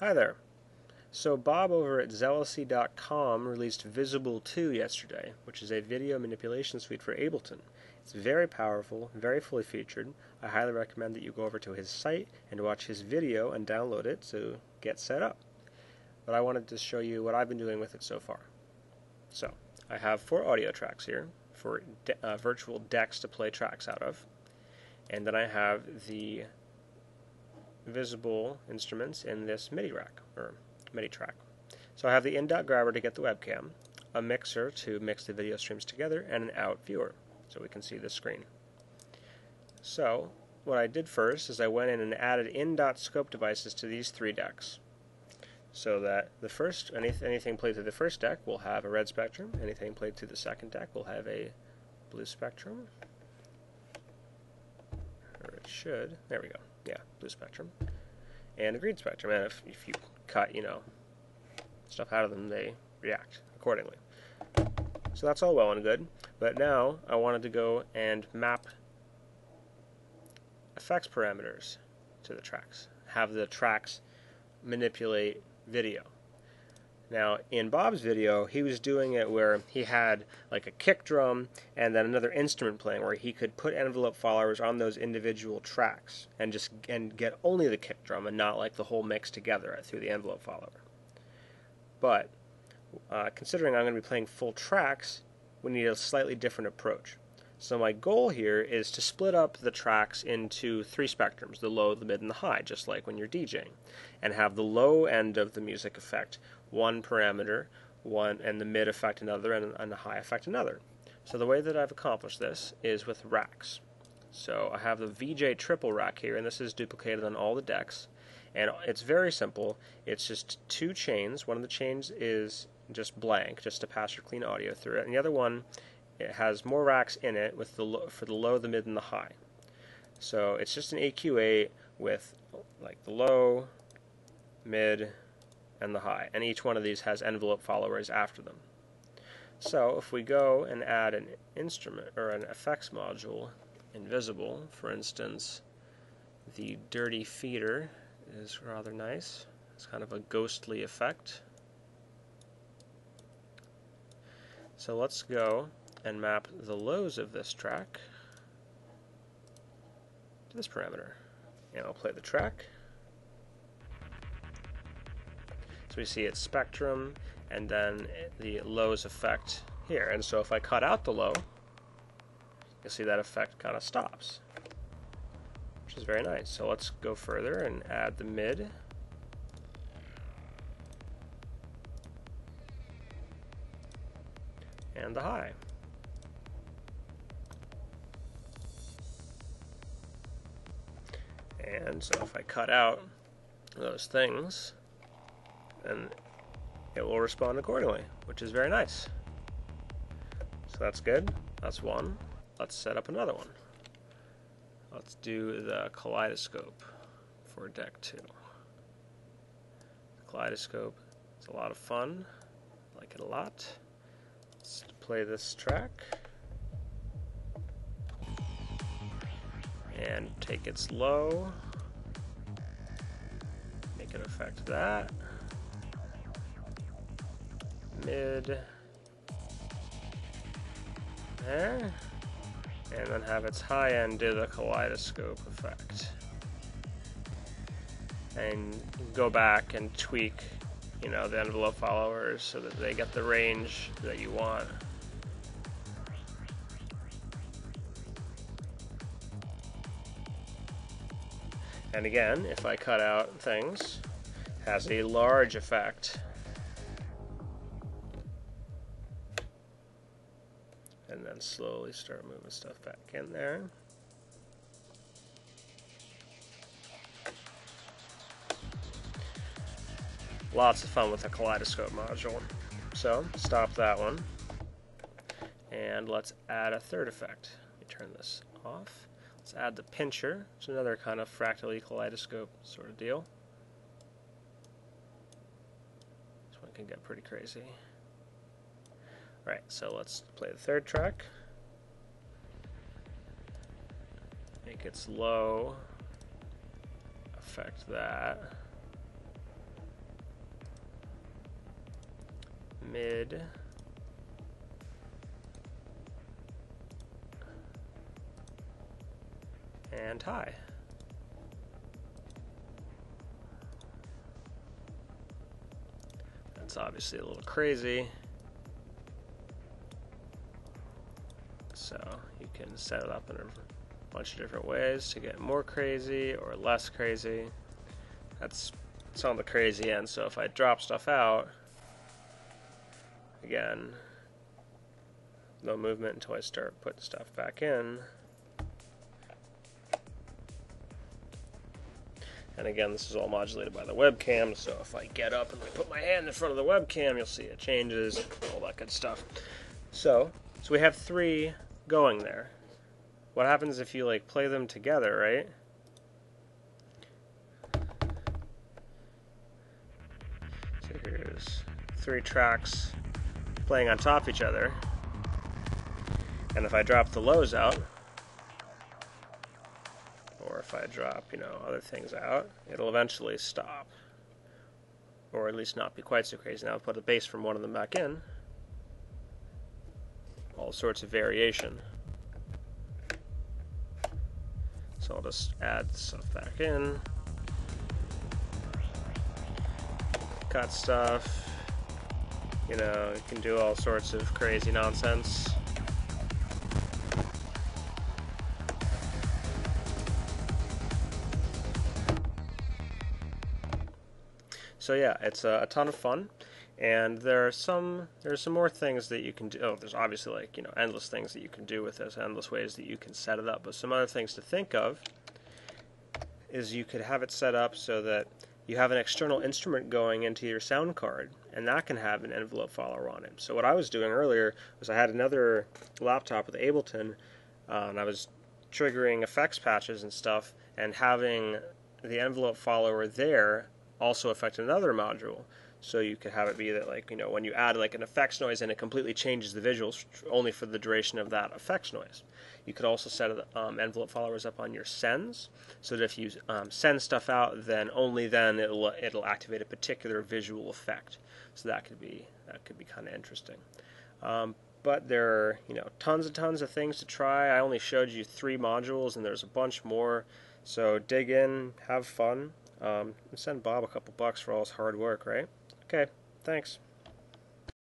Hi there. So Bob over at Zealousy.com released Vizzable 2 yesterday, which is a video manipulation suite for Ableton. It's very powerful, very fully featured. I highly recommend that you go over to his site and watch his video and download it to get set up. But I wanted to show you what I've been doing with it so far. So I have 4 audio tracks here for virtual decks to play tracks out of. And then I have the visible instruments in this MIDI rack, or MIDI track. So I have the in-dot grabber to get the webcam, a mixer to mix the video streams together, and an out viewer so we can see the screen. So what I did first is I went in and added in-dot scope devices to these 3 decks, so that the first, anything played through the first deck will have a red spectrum, anything played through the second deck will have a blue spectrum. Or it should, there we go. Yeah, blue spectrum and a green spectrum, and if you cut, you know, stuff out of them, they react accordingly. So that's all well and good, but now I wanted to go and map effects parameters to the tracks, have the tracks manipulate video. Now in Bob's video, he was doing it where he had like a kick drum and then another instrument playing, where he could put envelope followers on those individual tracks and get only the kick drum and not like the whole mix together through the envelope follower. But considering I'm going to be playing full tracks, we need a slightly different approach. So my goal here is to split up the tracks into 3 spectrums, the low, the mid, and the high, just like when you're DJing, and have the low end of the music effect one parameter, and the mid effect another, and the high effect another. So the way that I've accomplished this is with racks. So I have the VJ triple rack here, and this is duplicated on all the decks, and it's very simple. It's just 2 chains. One of the chains is just blank, just to pass your clean audio through it, and the other one, it has more racks in it with the for the low, the mid, and the high. So it's just an AQA with like the low, mid, and the high, and each one of these has envelope followers after them. So if we go and add an instrument or an effects module invisible, for instance, the dirty feeder is rather nice. It's kind of a ghostly effect. So let's go and map the lows of this track to this parameter, and I'll play the track. So we see its spectrum and then the lows effect here. And so if I cut out the low, you'll see that effect kind of stops, which is very nice. So let's go further and add the mid. And the high. And so if I cut out those things, and it will respond accordingly, which is very nice. So that's good. That's one. Let's set up another one. Let's do the kaleidoscope for deck 2. The kaleidoscope is a lot of fun. I like it a lot. Let's play this track and take its low, make it affect that. Mid there, and then have its high end do the kaleidoscope effect, and go back and tweak, you know, the envelope followers so that they get the range that you want. And again, if I cut out things, it has a large effect. And then slowly start moving stuff back in there. Lots of fun with a kaleidoscope module. So stop that one. And let's add a third effect. Let me turn this off. Let's add the pincher. It's another kind of fractally kaleidoscope sort of deal. This one can get pretty crazy. Alright, so let's play the third track. Make its low affect that. mid. And high. That's obviously a little crazy. So you can set it up in a bunch of different ways to get more crazy or less crazy. It's on the crazy end, so if I drop stuff out, again, no movement until I start putting stuff back in. And again, this is all modulated by the webcam, so if I get up and I put my hand in front of the webcam, you'll see it changes, all that good stuff. So we have three going there. What happens if you like play them together, right? So here's three tracks playing on top of each other. And if I drop the lows out, or if I drop, you know, other things out, it'll eventually stop. Or at least not be quite so crazy. Now I'll put the bass from one of them back in. All sorts of variation. So I'll just add stuff back in. Cut stuff. You know, you can do all sorts of crazy nonsense. So yeah, it's a ton of fun, and there's some more things that you can do. Oh, there's obviously, like, you know, endless things that you can do with this, endless ways that you can set it up. But some other things to think of is you could have it set up so that you have an external instrument going into your sound card, and that can have an envelope follower on it. So what I was doing earlier was I had another laptop with Ableton, and I was triggering effects patches and stuff, and having the envelope follower there also affect another module. So you could have it be that, like, you know, when you add like an effects noise and it completely changes the visuals only for the duration of that effects noise. You could also set envelope followers up on your sends, so that if you send stuff out, then only then it'll activate a particular visual effect. So that could be kind of interesting. But there are, you know, tons and tons of things to try. I only showed you three modules, and there's a bunch more. So dig in, have fun. Send Bob a couple bucks for all his hard work, right? Okay, thanks.